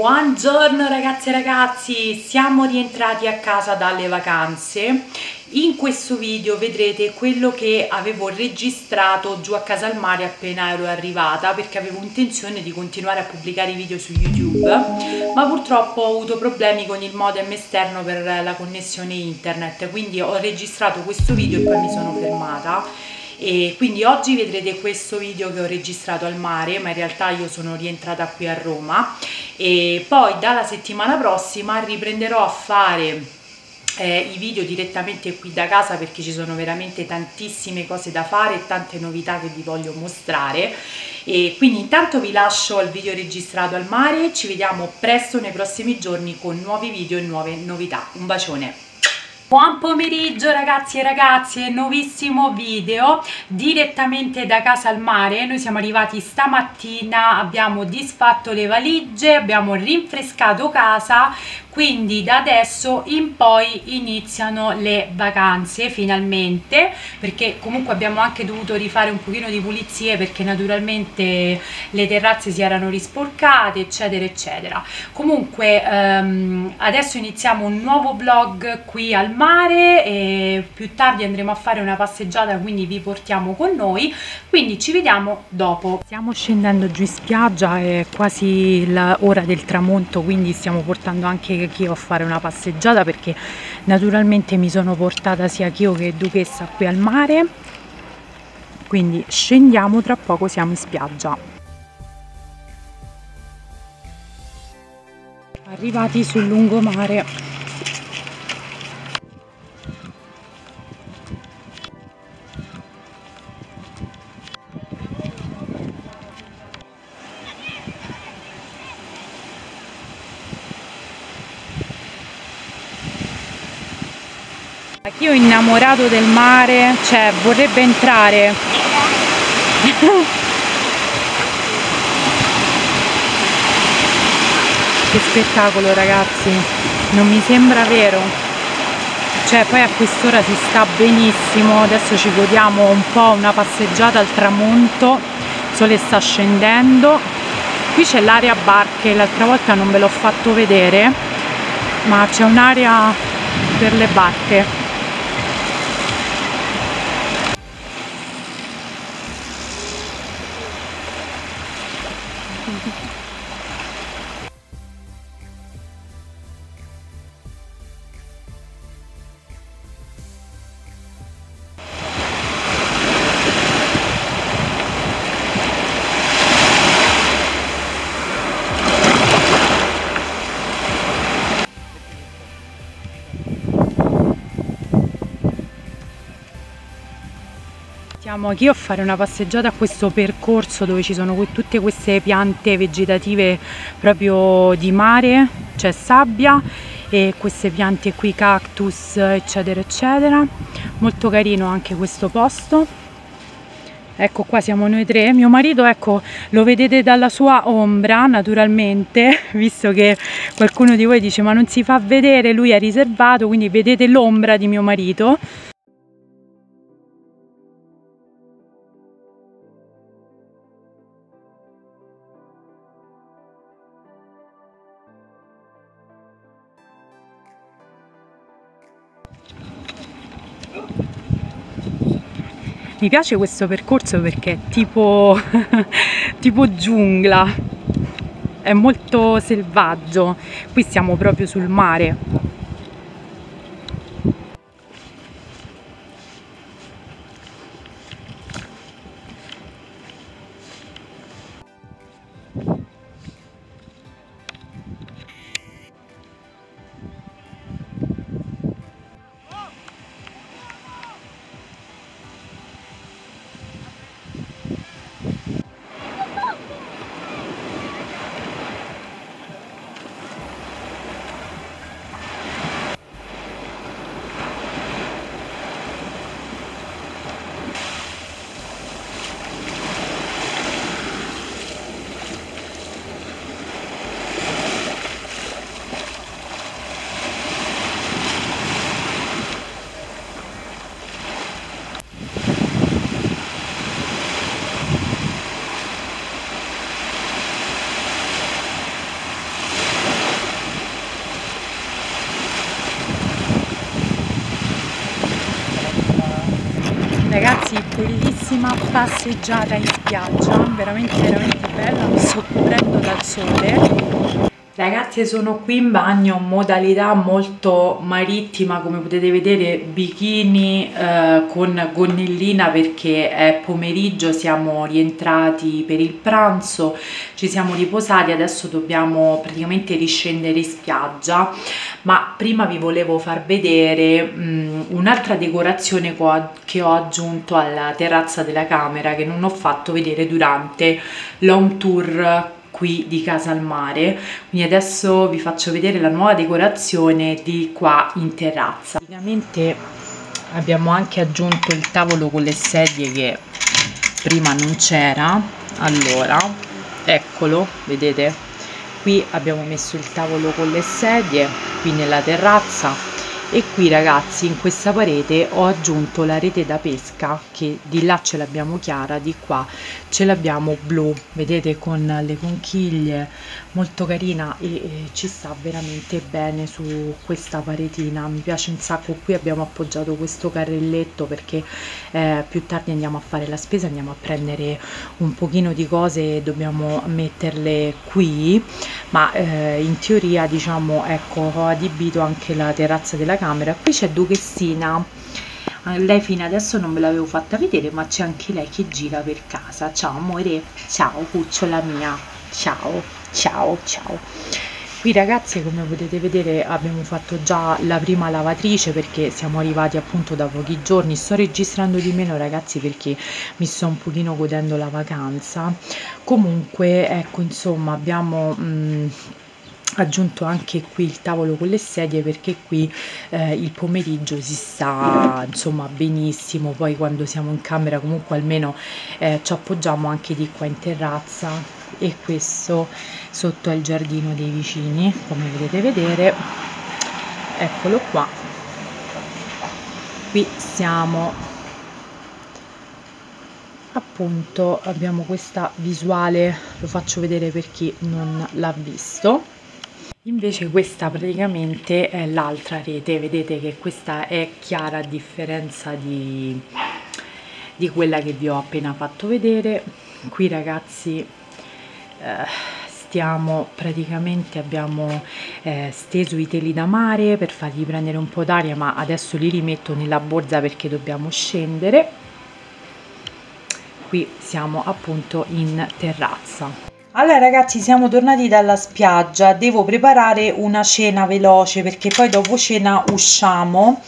Buongiorno ragazze e ragazzi, siamo rientrati a casa dalle vacanze. In questo video vedrete quello che avevo registrato giù a casa al mare appena ero arrivata, perché avevo intenzione di continuare a pubblicare i video su YouTube, ma purtroppo ho avuto problemi con il modem esterno per la connessione internet, quindi ho registrato questo video e poi mi sono fermata. E quindi oggi vedrete questo video che ho registrato al mare, ma in realtà io sono rientrata qui a Roma e poi dalla settimana prossima riprenderò a fare i video direttamente qui da casa, perché ci sono veramente tantissime cose da fare e tante novità che vi voglio mostrare. E quindi intanto vi lascio al video registrato al mare, ci vediamo presto nei prossimi giorni con nuovi video e nuove novità. Un bacione! Buon pomeriggio ragazzi e ragazze, nuovissimo video direttamente da casa al mare. Noi siamo arrivati stamattina, abbiamo disfatto le valigie, abbiamo rinfrescato casa, quindi da adesso in poi iniziano le vacanze finalmente, perché comunque abbiamo anche dovuto rifare un pochino di pulizie, perché naturalmente le terrazze si erano risporcate eccetera eccetera. Comunque adesso iniziamo un nuovo vlog qui al mare e più tardi andremo a fare una passeggiata, quindi vi portiamo con noi, quindi ci vediamo dopo. Stiamo scendendo giù in spiaggia, è quasi l'ora del tramonto, quindi stiamo portando anche Kyo a fare una passeggiata, perché naturalmente mi sono portata sia Kyo che Duchessa qui al mare, quindi scendiamo, tra poco siamo in spiaggia. Arrivati sul lungomare. Io innamorato del mare, cioè vorrebbe entrare. Che spettacolo ragazzi, non mi sembra vero, cioè poi a quest'ora si sta benissimo. Adesso ci godiamo un po' una passeggiata al tramonto, il sole sta scendendo, qui c'è l'area barche, l'altra volta non ve l'ho fatto vedere, ma c'è un'area per le barche. Siamo qui a fare una passeggiata a questo percorso dove ci sono tutte queste piante vegetative proprio di mare, cioè sabbia, e queste piante qui, cactus eccetera eccetera. Molto carino anche questo posto. Ecco qua siamo noi tre, mio marito, ecco, lo vedete dalla sua ombra naturalmente, visto che qualcuno di voi dice ma non si fa vedere, lui è riservato, quindi vedete l'ombra di mio marito. Mi piace questo percorso perché è tipo giungla, è molto selvaggio, qui siamo proprio sul mare. bellissima passeggiata in spiaggia, veramente veramente bella, mi sto coprendo dal sole. Ragazzi, sono qui in bagno, modalità molto marittima, come potete vedere bikini con gonnellina, perché è pomeriggio, siamo rientrati per il pranzo, ci siamo riposati, adesso dobbiamo praticamente riscendere in spiaggia, ma prima vi volevo far vedere un'altra decorazione che ho aggiunto alla terrazza della camera, che non ho fatto vedere durante l'home tour qui di casa al mare. Quindi adesso vi faccio vedere la nuova decorazione di qua in terrazza. Praticamente abbiamo anche aggiunto il tavolo con le sedie che prima non c'era. Allora, eccolo, vedete? Qui abbiamo messo il tavolo con le sedie, qui nella terrazza, e qui ragazzi in questa parete ho aggiunto la rete da pesca, che di là ce l'abbiamo chiara, di qua ce l'abbiamo blu, vedete, con le conchiglie, molto carina e ci sta veramente bene su questa paretina, mi piace un sacco. Qui abbiamo appoggiato questo carrelletto perché più tardi andiamo a fare la spesa, andiamo a prendere un pochino di cose e dobbiamo metterle qui, ma in teoria, diciamo, ecco, ho adibito anche la terrazza della camera. Qui c'è Duchessina, lei fino adesso non me l'avevo fatta vedere, ma c'è anche lei che gira per casa. Ciao amore, ciao cucciola mia, ciao ciao ciao. Qui ragazzi, come potete vedere, abbiamo fatto già la prima lavatrice perché siamo arrivati appunto da pochi giorni. Sto registrando di meno ragazzi perché mi sto un pochino godendo la vacanza. Comunque ecco, insomma, abbiamo aggiunto anche qui il tavolo con le sedie perché qui il pomeriggio si sta insomma benissimo, poi quando siamo in camera comunque almeno ci appoggiamo anche di qua in terrazza, e questo sotto al giardino dei vicini, come potete vedere, eccolo qua. Qui siamo, appunto, abbiamo questa visuale, lo faccio vedere per chi non l'ha visto. Invece questa praticamente è l'altra rete, vedete che questa è chiara, a differenza di quella che vi ho appena fatto vedere. Qui ragazzi stiamo praticamente, abbiamo steso i teli da mare per fargli prendere un po' d'aria, ma adesso li rimetto nella borsa perché dobbiamo scendere. Qui siamo appunto in terrazza. Allora ragazzi, siamo tornati dalla spiaggia, devo preparare una cena veloce perché poi dopo cena usciamo,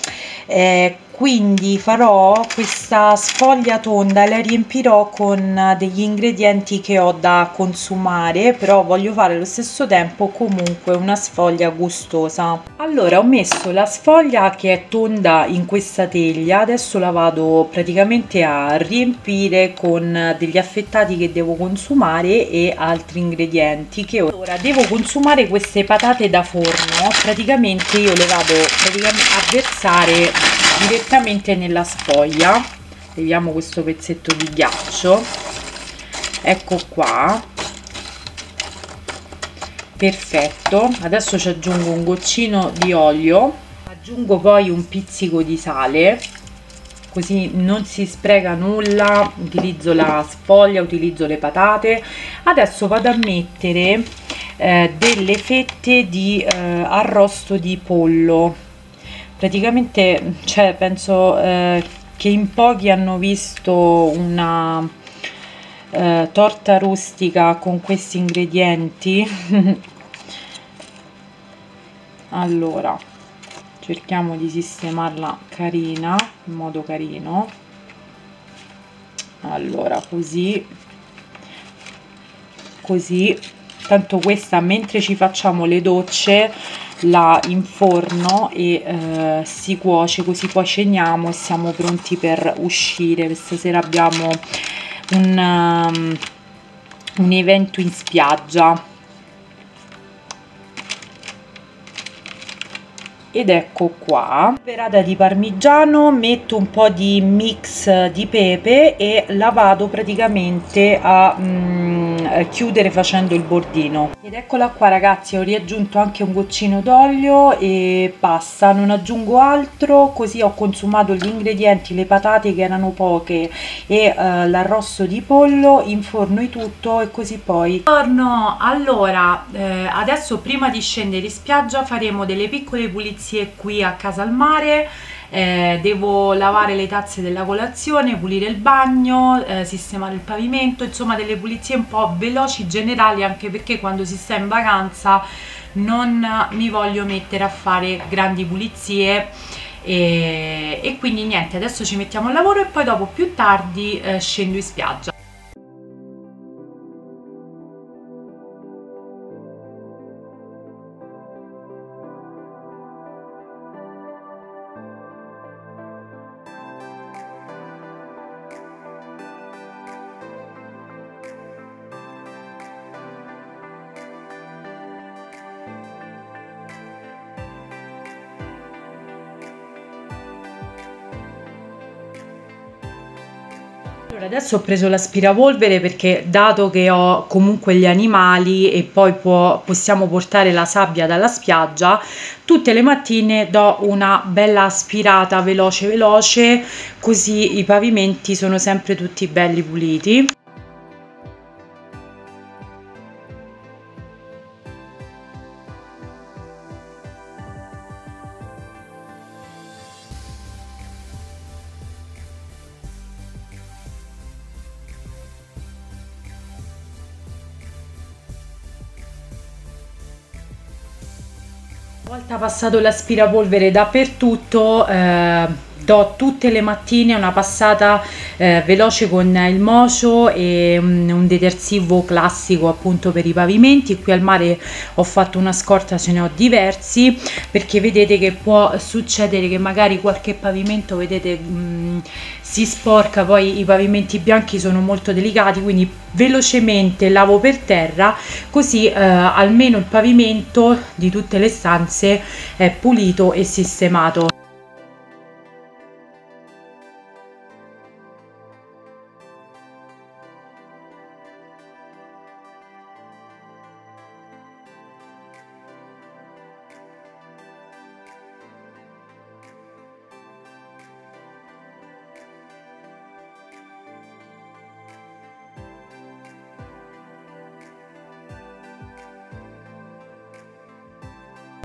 quindi farò questa sfoglia tonda e la riempirò con degli ingredienti che ho da consumare, però voglio fare allo stesso tempo comunque una sfoglia gustosa. Allora, ho messo la sfoglia che è tonda in questa teglia, adesso la vado praticamente a riempire con degli affettati che devo consumare e altri ingredienti che ora devo consumare. Queste patate da forno praticamente io le vado a versare direttamente nella sfoglia. Vediamo questo pezzetto di ghiaccio, ecco qua, perfetto. Adesso ci aggiungo un goccino di olio, aggiungo poi un pizzico di sale, così non si spreca nulla, utilizzo la sfoglia, utilizzo le patate. Adesso vado a mettere delle fette di arrosto di pollo. Praticamente, cioè, penso che in pochi hanno visto una torta rustica con questi ingredienti. Allora, cerchiamo di sistemarla carina, in modo carino. Allora, così, così. Tanto questa, mentre ci facciamo le docce, la inforno e si cuoce, così poi ceniamo e siamo pronti per uscire. Questa sera abbiamo un evento in spiaggia. Ed ecco qua, sperata di parmigiano, metto un po' di mix di pepe e la vado praticamente a chiudere facendo il bordino. Ed eccola qua ragazzi, ho riaggiunto anche un goccino d'olio e basta, non aggiungo altro, così ho consumato gli ingredienti, le patate che erano poche e l'arrosto di pollo, inforno tutto e così poi. Buongiorno, allora adesso prima di scendere in spiaggia faremo delle piccole pulizie qui a casa al mare. Devo lavare le tazze della colazione, pulire il bagno, sistemare il pavimento, insomma delle pulizie un po' veloci generali, anche perché quando si sta in vacanza non mi voglio mettere a fare grandi pulizie e quindi niente, adesso ci mettiamo al lavoro e poi dopo più tardi scendo in spiaggia. Adesso ho preso l'aspirapolvere perché, dato che ho comunque gli animali e poi possiamo portare la sabbia dalla spiaggia, tutte le mattine do una bella aspirata veloce veloce, così i pavimenti sono sempre tutti belli puliti. Una volta passato l'aspirapolvere dappertutto, do tutte le mattine una passata veloce con il mocio e un detersivo classico appunto per i pavimenti. Qui al mare ho fatto una scorta, ce ne ho diversi, perché vedete che può succedere che magari qualche pavimento, vedete, si sporca. Poi i pavimenti bianchi sono molto delicati, quindi velocemente lavo per terra, così almeno il pavimento di tutte le stanze è pulito e sistemato.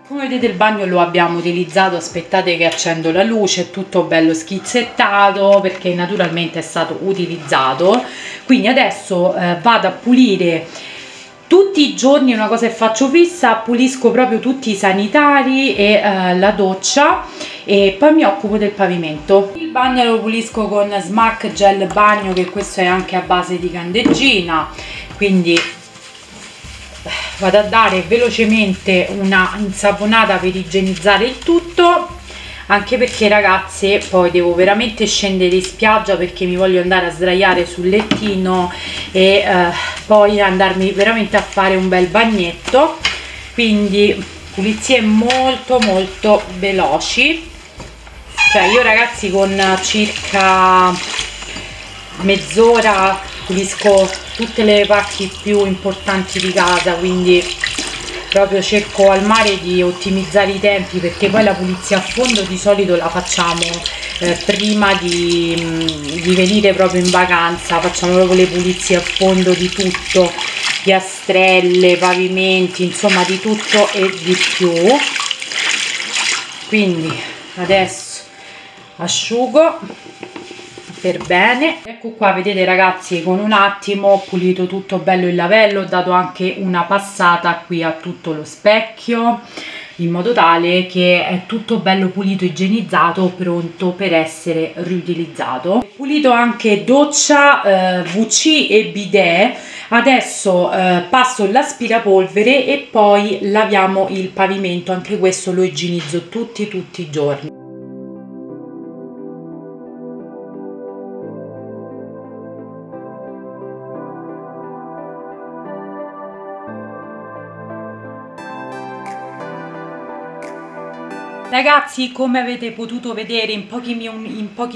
Come vedete il bagno lo abbiamo utilizzato, aspettate che accendo la luce, tutto bello schizzettato perché naturalmente è stato utilizzato. Quindi adesso vado a pulire tutti i giorni, una cosa che faccio fissa, pulisco proprio tutti i sanitari e la doccia e poi mi occupo del pavimento. Il bagno lo pulisco con Smack Gel Bagno, che questo è anche a base di candeggina, quindi vado a dare velocemente una insaponata per igienizzare il tutto, anche perché ragazze poi devo veramente scendere in spiaggia perché mi voglio andare a sdraiare sul lettino e poi andarmi veramente a fare un bel bagnetto, quindi pulizie molto molto veloci. Cioè io ragazzi con circa mezz'ora pulisco tutte le parti più importanti di casa, quindi proprio cerco al mare di ottimizzare i tempi, perché poi la pulizia a fondo di solito la facciamo prima di venire proprio in vacanza, facciamo proprio le pulizie a fondo di tutto, piastrelle, pavimenti, insomma di tutto e di più. Quindi adesso asciugo per bene. Ecco qua, vedete ragazzi, con un attimo ho pulito tutto bello il lavello, ho dato anche una passata qui a tutto lo specchio in modo tale che è tutto bello pulito, igienizzato, pronto per essere riutilizzato. Ho pulito anche doccia, WC e bidet. Adesso passo l'aspirapolvere e poi laviamo il pavimento, anche questo lo igienizzo tutti i giorni. Ragazzi, come avete potuto vedere, in pochi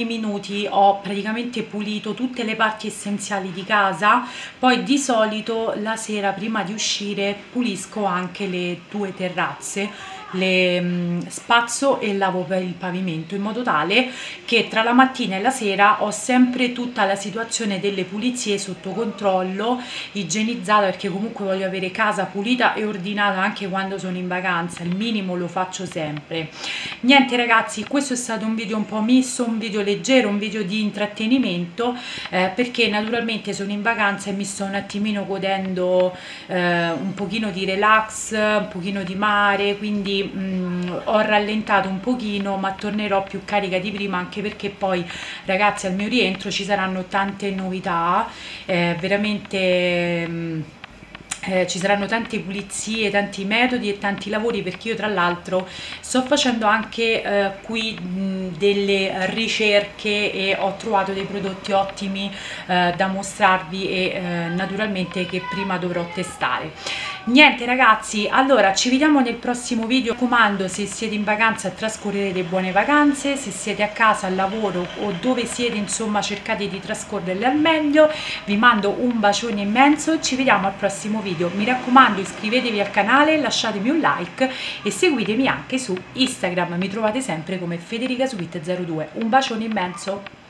minuti ho praticamente pulito tutte le parti essenziali di casa. Poi di solito la sera prima di uscire pulisco anche le due terrazze, le spazzo e lavo per il pavimento, in modo tale che tra la mattina e la sera ho sempre tutta la situazione delle pulizie sotto controllo, igienizzata, perché comunque voglio avere casa pulita e ordinata anche quando sono in vacanza. Il minimo lo faccio sempre. Niente ragazzi, questo è stato un video un po' misto, un video leggero, un video di intrattenimento, perché naturalmente sono in vacanza e mi sto un attimino godendo un pochino di relax, un pochino di mare, quindi ho rallentato un pochino, ma tornerò più carica di prima, anche perché poi ragazzi al mio rientro ci saranno tante novità, veramente ci saranno tante pulizie, tanti metodi e tanti lavori, perché io tra l'altro sto facendo anche qui delle ricerche e ho trovato dei prodotti ottimi da mostrarvi e naturalmente che prima dovrò testare. Niente ragazzi, allora ci vediamo nel prossimo video. Mi raccomando, se siete in vacanza trascorrerete buone vacanze, se siete a casa, al lavoro o dove siete, insomma cercate di trascorrerle al meglio. Vi mando un bacione immenso, ci vediamo al prossimo video. Mi raccomando, iscrivetevi al canale, lasciatemi un like e seguitemi anche su Instagram, mi trovate sempre come Federicasweet02. Un bacione immenso!